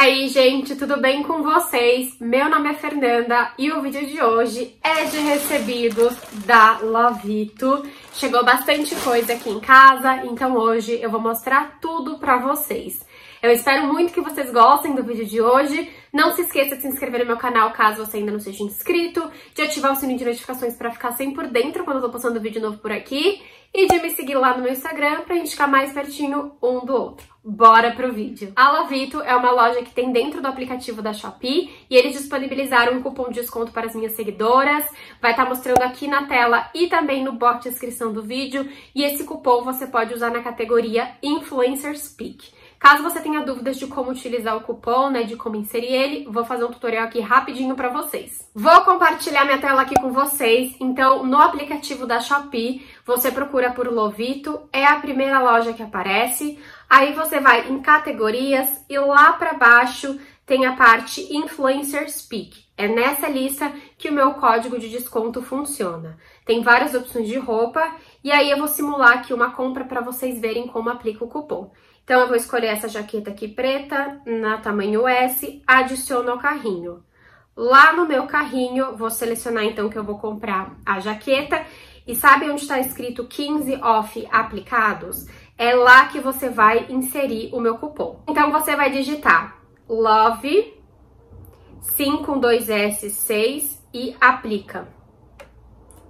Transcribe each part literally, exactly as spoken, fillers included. aí, gente, tudo bem com vocês? Meu nome é Fernanda e o vídeo de hoje é de recebidos da Lovito. Chegou bastante coisa aqui em casa, então hoje eu vou mostrar tudo pra vocês. Eu espero muito que vocês gostem do vídeo de hoje. Não se esqueça de se inscrever no meu canal caso você ainda não seja inscrito, de ativar o sininho de notificações pra ficar sempre por dentro quando eu tô postando vídeo novo por aqui e de me seguir lá no meu Instagram pra gente ficar mais pertinho um do outro. Bora pro vídeo! A Lovito é uma loja que tem dentro do aplicativo da Shopee e eles disponibilizaram um cupom de desconto para as minhas seguidoras. Vai estar mostrando aqui na tela e também no box de descrição do vídeo. E esse cupom você pode usar na categoria Influencers Pick. Caso você tenha dúvidas de como utilizar o cupom, né, de como inserir ele, vou fazer um tutorial aqui rapidinho pra vocês. Vou compartilhar minha tela aqui com vocês. Então, no aplicativo da Shopee, você procura por Lovito, é a primeira loja que aparece. Aí você vai em categorias e lá pra baixo tem a parte Influencers Pick. É nessa lista que o meu código de desconto funciona. Tem várias opções de roupa e aí eu vou simular aqui uma compra pra vocês verem como aplica o cupom. Então, eu vou escolher essa jaqueta aqui preta, na tamanho S, adiciono ao carrinho. Lá no meu carrinho, vou selecionar, então, que eu vou comprar a jaqueta. E sabe onde está escrito quinze off aplicados? É lá que você vai inserir o meu cupom. Então, você vai digitar LOVISSIN cinco, dois S, seis e aplica.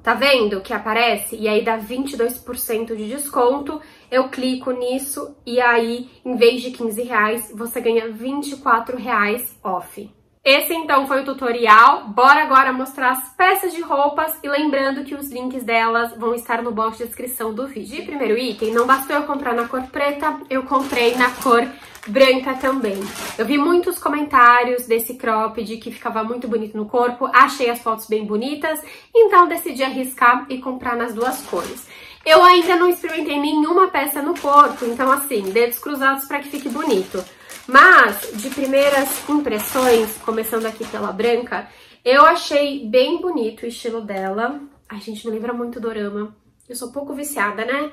Tá vendo que aparece? E aí dá vinte e dois por cento de desconto. Eu clico nisso e aí, em vez de quinze reais, você ganha vinte e quatro reais off. Esse, então, foi o tutorial. Bora agora mostrar as peças de roupas e lembrando que os links delas vão estar no box de descrição do vídeo. E primeiro item, não bastou eu comprar na cor preta, eu comprei na cor branca também. Eu vi muitos comentários desse cropped que ficava muito bonito no corpo, achei as fotos bem bonitas, então decidi arriscar e comprar nas duas cores. Eu ainda não experimentei nenhuma peça no corpo, então assim, dedos cruzados para que fique bonito. Mas, de primeiras impressões, começando aqui pela branca, eu achei bem bonito o estilo dela. Ai, gente, me lembra muito dorama. Eu sou pouco viciada, né?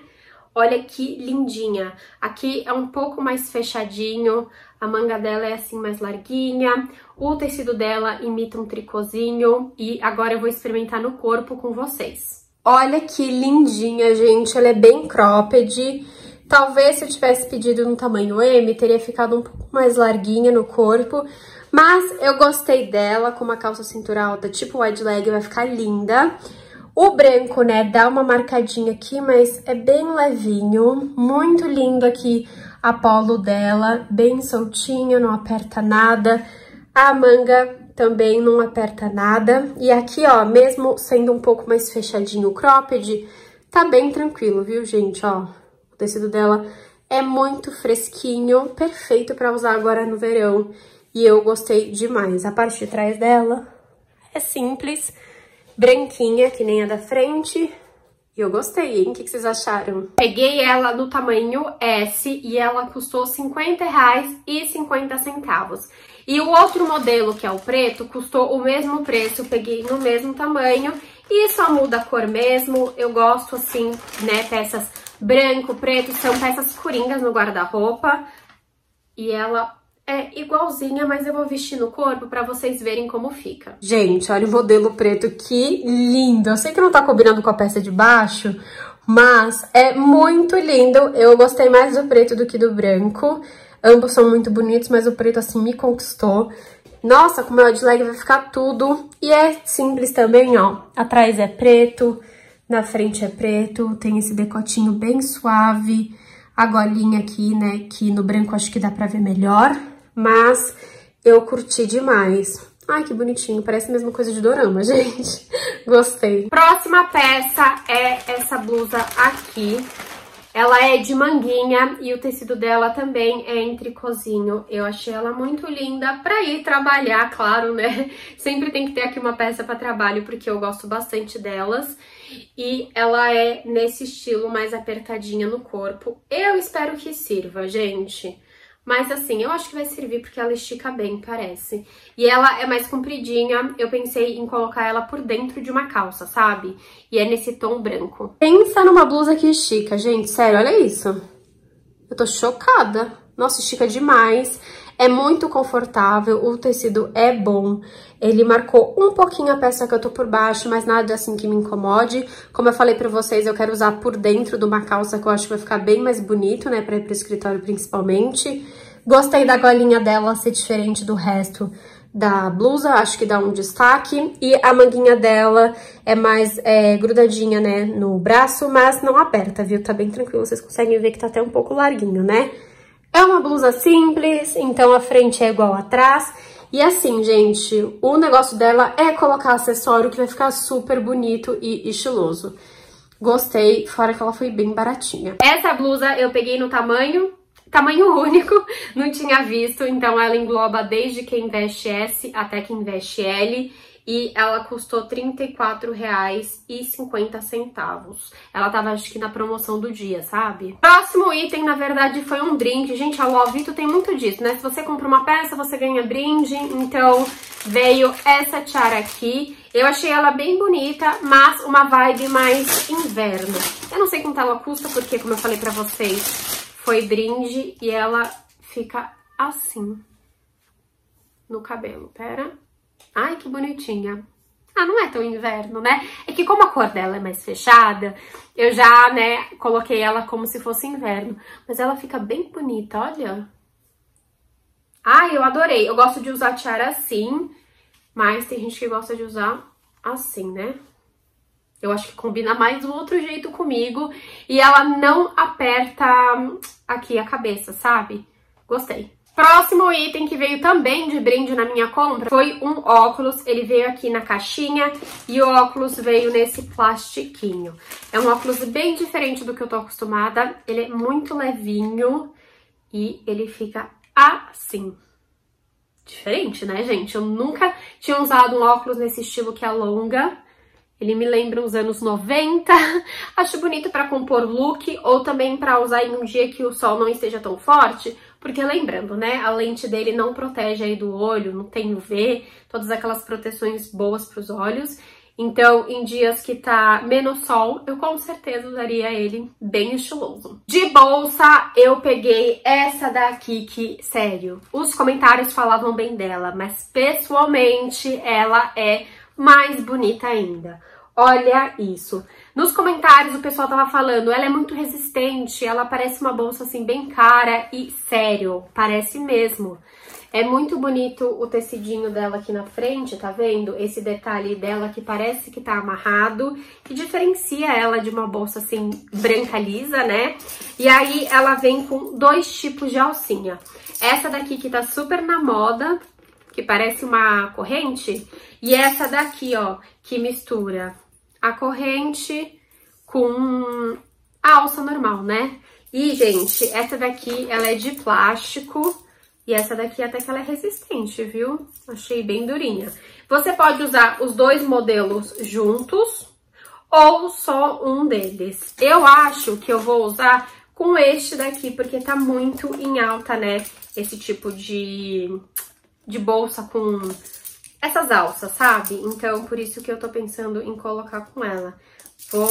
Olha que lindinha. Aqui é um pouco mais fechadinho, a manga dela é assim mais larguinha, o tecido dela imita um tricôzinho e agora eu vou experimentar no corpo com vocês. Olha que lindinha, gente, ela é bem cropped, talvez se eu tivesse pedido no tamanho M, teria ficado um pouco mais larguinha no corpo, mas eu gostei dela, com uma calça cintura alta tipo wide leg, vai ficar linda. O branco, né, dá uma marcadinha aqui, mas é bem levinho, muito lindo aqui a polo dela, bem soltinha, não aperta nada, a manga também não aperta nada. E aqui, ó, mesmo sendo um pouco mais fechadinho o cropped, tá bem tranquilo, viu, gente? Ó, o tecido dela é muito fresquinho, perfeito pra usar agora no verão. E eu gostei demais. A parte de trás dela é simples, branquinha, que nem a da frente. E eu gostei, hein? O que vocês acharam? Peguei ela no tamanho S e ela custou cinquenta reais e cinquenta centavos. E o outro modelo, que é o preto, custou o mesmo preço, eu peguei no mesmo tamanho e só muda a cor mesmo. Eu gosto, assim, né, peças branco, preto, são peças coringas no guarda-roupa. E ela é igualzinha, mas eu vou vestir no corpo pra vocês verem como fica. Gente, olha o modelo preto, que lindo! Eu sei que não tá combinando com a peça de baixo, mas é muito lindo. Eu gostei mais do preto do que do branco. Ambos são muito bonitos, mas o preto, assim, me conquistou. Nossa, com o meu wide leg vai ficar tudo. E é simples também, ó. Atrás é preto, na frente é preto, tem esse decotinho bem suave. A golinha aqui, né, que no branco acho que dá pra ver melhor. Mas eu curti demais. Ai, que bonitinho, parece a mesma coisa de dorama, gente. Gostei. Próxima peça é essa blusa aqui. Ela é de manguinha e o tecido dela também é em tricôzinho. Eu achei ela muito linda pra ir trabalhar, claro, né? Sempre tem que ter aqui uma peça pra trabalho, porque eu gosto bastante delas. E ela é nesse estilo mais apertadinha no corpo. Eu espero que sirva, gente. Mas assim, eu acho que vai servir porque ela estica bem, parece. E ela é mais compridinha, eu pensei em colocar ela por dentro de uma calça, sabe? E é nesse tom branco. Pensa numa blusa que estica, gente, sério, olha isso. Eu tô chocada. Nossa, estica demais. é muito confortável, o tecido é bom. Ele marcou um pouquinho a peça que eu tô por baixo, mas nada assim que me incomode. Como eu falei pra vocês, eu quero usar por dentro de uma calça que eu acho que vai ficar bem mais bonito, né? Pra ir pro escritório principalmente. Gostei da golinha dela ser diferente do resto da blusa, acho que dá um destaque. E a manguinha dela é mais é, grudadinha, né, no braço, mas não aperta, viu? Tá bem tranquilo, vocês conseguem ver que tá até um pouco larguinho, né? É uma blusa simples, então a frente é igual atrás. E assim, gente, o negócio dela é colocar acessório que vai ficar super bonito e estiloso. Gostei, fora que ela foi bem baratinha. Essa blusa eu peguei no tamanho... Tamanho único, não tinha visto, então ela engloba desde quem veste S até quem veste L e ela custou trinta e quatro reais e cinquenta centavos. Ela tava, acho que, na promoção do dia, sabe? Próximo item, na verdade, foi um brinde. Gente, a Lovito tem muito disso, né? Se você compra uma peça, você ganha brinde, então veio essa tiara aqui. Eu achei ela bem bonita, mas uma vibe mais inverno. Eu não sei quanto ela custa, porque, como eu falei pra vocês... Foi brinde e ela fica assim no cabelo. Pera. Ai, que bonitinha. Ah, não é tão inverno, né? É que como a cor dela é mais fechada, eu já, né, coloquei ela como se fosse inverno. Mas ela fica bem bonita, olha. Ai, eu adorei. Eu gosto de usar tiara assim, mas tem gente que gosta de usar assim, né? Eu acho que combina mais um outro jeito comigo. E ela não aperta aqui a cabeça, sabe? Gostei. Próximo item que veio também de brinde na minha compra foi um óculos. Ele veio aqui na caixinha e o óculos veio nesse plastiquinho. É um óculos bem diferente do que eu tô acostumada. Ele é muito levinho e ele fica assim. Diferente, né, gente? Eu nunca tinha usado um óculos nesse estilo que alonga. Ele me lembra uns anos noventa, acho bonito pra compor look ou também pra usar em um dia que o sol não esteja tão forte, porque lembrando, né, a lente dele não protege aí do olho, não tem U V, todas aquelas proteções boas pros olhos, então em dias que tá menos sol, eu com certeza usaria ele bem estiloso. De bolsa, eu peguei essa daqui que, sério, os comentários falavam bem dela, mas pessoalmente ela é... mais bonita ainda. Olha isso. Nos comentários o pessoal tava falando, ela é muito resistente, ela parece uma bolsa assim bem cara e sério, parece mesmo. É muito bonito o tecidinho dela aqui na frente, tá vendo? Esse detalhe dela que parece que tá amarrado, que diferencia ela de uma bolsa assim branca lisa, né? E aí ela vem com dois tipos de alcinha. Essa daqui que tá super na moda, que parece uma corrente, e essa daqui, ó, que mistura a corrente com a alça normal, né? E, gente, essa daqui, ela é de plástico, e essa daqui até que ela é resistente, viu? Achei bem durinha. Você pode usar os dois modelos juntos, ou só um deles. Eu acho que eu vou usar com este daqui, porque tá muito em alta, né? Esse tipo de... de bolsa com essas alças, sabe? Então, por isso que eu tô pensando em colocar com ela. Vou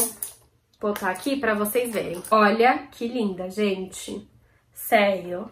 botar aqui pra vocês verem. Olha que linda, gente. Sério.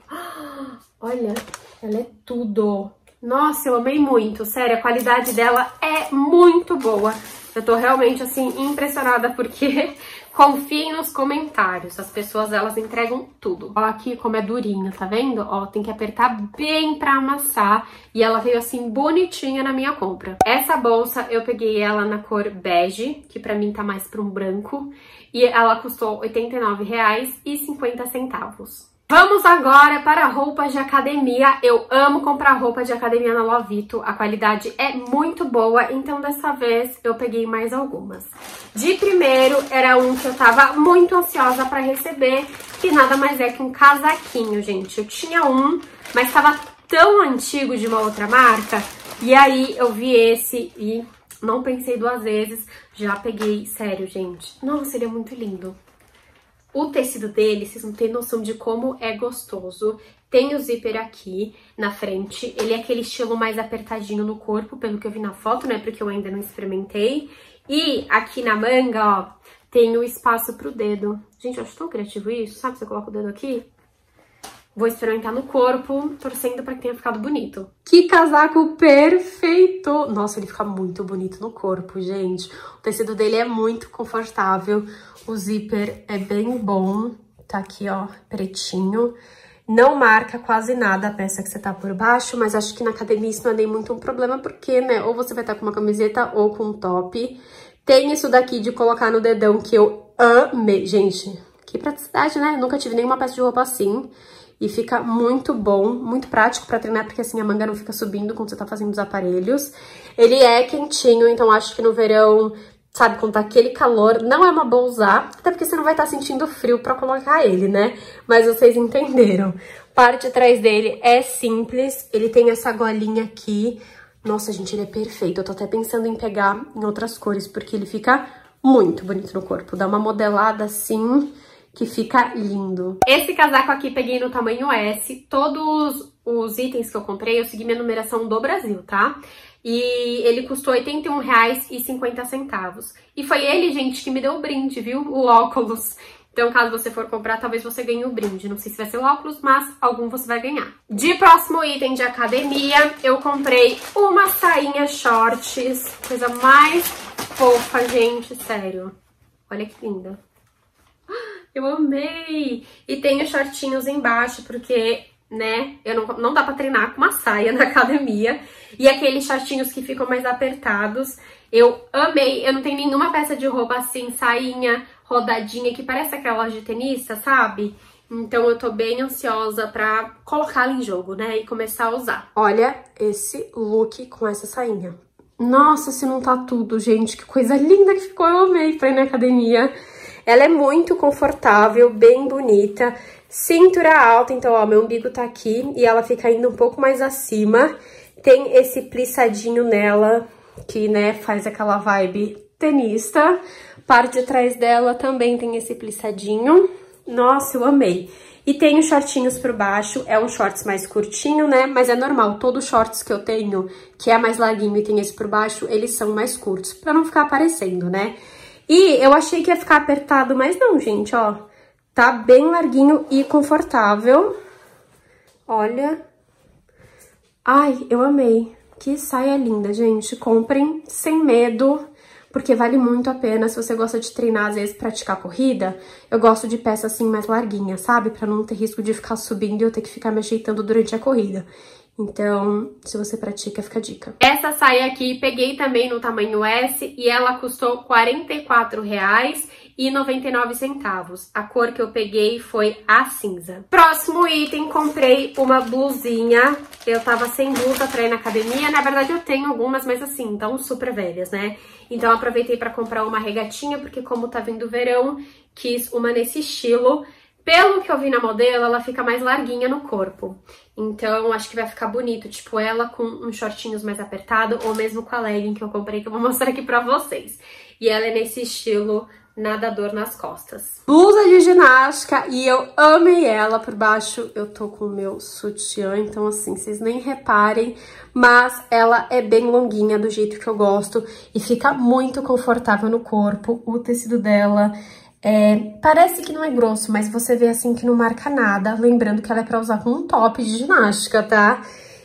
Olha, ela é tudo. Nossa, eu amei muito. Sério, a qualidade dela é muito boa. Eu tô realmente, assim, impressionada porque... confiem nos comentários, as pessoas, elas entregam tudo. Ó aqui como é durinha, tá vendo? Ó, tem que apertar bem pra amassar e ela veio assim bonitinha na minha compra. Essa bolsa eu peguei ela na cor bege, que pra mim tá mais pra um branco, e ela custou oitenta e nove reais e cinquenta centavos. Vamos agora para roupas de academia. Eu amo comprar roupa de academia na Lovito. A qualidade é muito boa, então dessa vez eu peguei mais algumas. De primeiro, era um que eu tava muito ansiosa para receber, que nada mais é que um casaquinho, gente. Eu tinha um, mas tava tão antigo de uma outra marca, e aí eu vi esse e não pensei duas vezes, já peguei. Sério, gente. Nossa, ele é muito lindo. O tecido dele, vocês não têm noção de como é gostoso. Tem o zíper aqui na frente. Ele é aquele estilo mais apertadinho no corpo, pelo que eu vi na foto, né? Porque eu ainda não experimentei. E aqui na manga, ó, tem o espaço pro dedo. Gente, eu acho tão criativo isso, sabe? Você coloca o dedo aqui Vou experimentar no corpo, torcendo pra que tenha ficado bonito. Que casaco perfeito! Nossa, ele fica muito bonito no corpo, gente. O tecido dele é muito confortável. O zíper é bem bom. Tá aqui, ó, pretinho. Não marca quase nada a peça que você tá por baixo, mas acho que na academia isso não é nem muito um problema, porque, né, ou você vai estar tá com uma camiseta ou com um top. Tem isso daqui de colocar no dedão, que eu amei. Gente, que praticidade, né? Eu nunca tive nenhuma peça de roupa assim. E fica muito bom, muito prático pra treinar, porque assim a manga não fica subindo quando você tá fazendo os aparelhos. Ele é quentinho, então acho que no verão, sabe, quando tá aquele calor, não é uma boa usar. Até porque você não vai estar tá sentindo frio pra colocar ele, né? Mas vocês entenderam. Parte de trás dele é simples, ele tem essa golinha aqui. Nossa, gente, ele é perfeito. Eu tô até pensando em pegar em outras cores, porque ele fica muito bonito no corpo. Dá uma modelada assim... que fica lindo. Esse casaco aqui peguei no tamanho S. Todos os itens que eu comprei, eu segui minha numeração do Brasil, tá? E ele custou oitenta e um reais e cinquenta centavos. E foi ele, gente, que me deu o brinde, viu? O óculos. Então, caso você for comprar, talvez você ganhe o brinde. Não sei se vai ser o óculos, mas algum você vai ganhar. De próximo item de academia, eu comprei uma sainha shorts. Coisa mais fofa, gente, sério. Olha que linda. Eu amei! E tem os shortinhos embaixo, porque, né, eu não, não dá pra treinar com uma saia na academia. E aqueles shortinhos que ficam mais apertados. Eu amei! Eu não tenho nenhuma peça de roupa assim, sainha, rodadinha, que parece aquela de tenista, sabe? Então eu tô bem ansiosa pra colocá-la em jogo, né, e começar a usar. Olha esse look com essa sainha. Nossa, se não tá tudo, gente, que coisa linda que ficou! Eu amei pra ir na academia. Ela é muito confortável, bem bonita, cintura alta, então, ó, meu umbigo tá aqui e ela fica ainda um pouco mais acima. Tem esse plissadinho nela, que, né, faz aquela vibe tenista. Parte de trás dela também tem esse plissadinho. Nossa, eu amei. E tem os shortinhos por baixo, é um shorts mais curtinho, né, mas é normal, todos os shorts que eu tenho, que é mais larguinho e tem esse por baixo, eles são mais curtos, pra não ficar aparecendo, né. E eu achei que ia ficar apertado, mas não, gente, ó. Tá bem larguinho e confortável. Olha. Ai, eu amei. Que saia linda, gente. Comprem sem medo, porque vale muito a pena. Se você gosta de treinar, às vezes, praticar corrida, eu gosto de peça assim mais larguinha, sabe? Pra não ter risco de ficar subindo e eu ter que ficar me ajeitando durante a corrida. Então, se você pratica, fica a dica. Essa saia aqui, peguei também no tamanho S e ela custou quarenta e quatro reais e noventa e nove centavos. A cor que eu peguei foi a cinza. Próximo item, comprei uma blusinha. Eu tava sem blusa pra ir na academia. Na verdade, eu tenho algumas, mas assim, tão super velhas, né? Então, eu aproveitei pra comprar uma regatinha, porque como tá vindo o verão, quis uma nesse estilo. Pelo que eu vi na modelo, ela fica mais larguinha no corpo. Então, acho que vai ficar bonito, tipo, ela com uns shortinhos mais apertado, ou mesmo com a legging que eu comprei, que eu vou mostrar aqui pra vocês. E ela é nesse estilo nadador nas costas. Blusa de ginástica, e eu amei ela. Por baixo eu tô com o meu sutiã, então assim, vocês nem reparem, mas ela é bem longuinha, do jeito que eu gosto, e fica muito confortável no corpo. O tecido dela... É, parece que não é grosso, mas você vê assim que não marca nada. Lembrando que ela é pra usar com um top de ginástica, tá?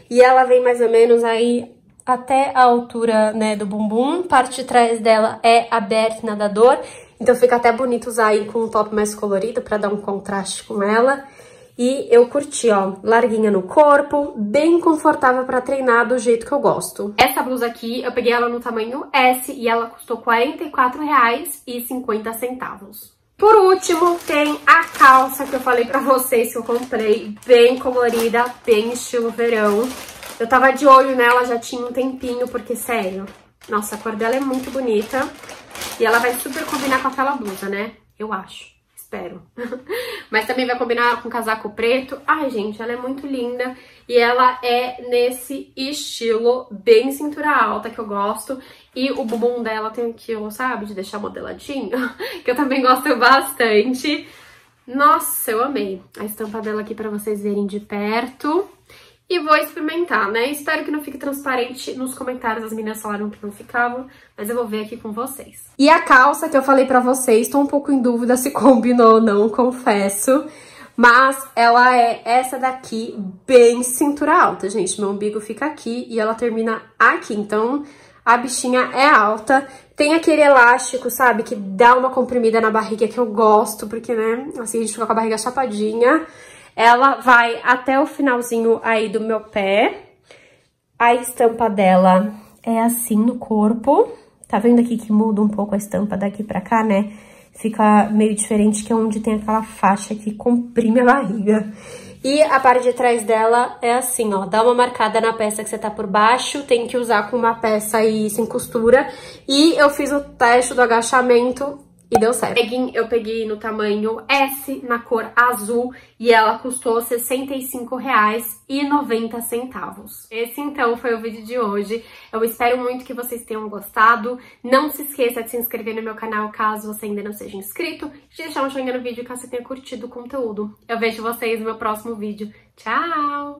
E ela vem mais ou menos aí até a altura, né, do bumbum. Parte de trás dela é aberta e nadador. Então fica até bonito usar aí com um top mais colorido pra dar um contraste com ela. E eu curti, ó, larguinha no corpo, bem confortável pra treinar do jeito que eu gosto. Essa blusa aqui, eu peguei ela no tamanho S e ela custou quarenta e quatro reais e cinquenta centavos. Por último, tem a calça que eu falei pra vocês que eu comprei, bem colorida, bem estilo verão. Eu tava de olho nela, já tinha um tempinho, porque, sério, nossa, a cor dela é muito bonita. E ela vai super combinar com aquela blusa, né? Eu acho. Espero. Mas também vai combinar com casaco preto. Ai, gente, ela é muito linda. E ela é nesse estilo bem cintura alta, que eu gosto. E o bumbum dela tem aqui, sabe, de deixar modeladinho, que eu também gosto bastante. Nossa, eu amei. A estampa dela aqui pra vocês verem de perto. E vou experimentar, né? Espero que não fique transparente. Nos comentários as meninas falaram que não ficavam, mas eu vou ver aqui com vocês. E a calça que eu falei pra vocês, tô um pouco em dúvida se combinou ou não, confesso. Mas ela é essa daqui, bem cintura alta, gente. Meu umbigo fica aqui e ela termina aqui, então a bichinha é alta. Tem aquele elástico, sabe, que dá uma comprimida na barriga, que eu gosto, porque, né, assim a gente fica com a barriga chapadinha. Ela vai até o finalzinho aí do meu pé. A estampa dela é assim no corpo. Tá vendo aqui que muda um pouco a estampa daqui pra cá, né? Fica meio diferente, que é onde tem aquela faixa que comprime a barriga. E a parte de trás dela é assim, ó. Dá uma marcada na peça que você tá por baixo. Tem que usar com uma peça aí sem costura. E eu fiz o teste do agachamento e deu certo. Eu peguei no tamanho S, na cor azul, e ela custou sessenta e cinco reais e noventa centavos. Esse, então, foi o vídeo de hoje. Eu espero muito que vocês tenham gostado. Não se esqueça de se inscrever no meu canal, caso você ainda não seja inscrito. De deixar um joinha no vídeo, caso você tenha curtido o conteúdo. Eu vejo vocês no meu próximo vídeo. Tchau!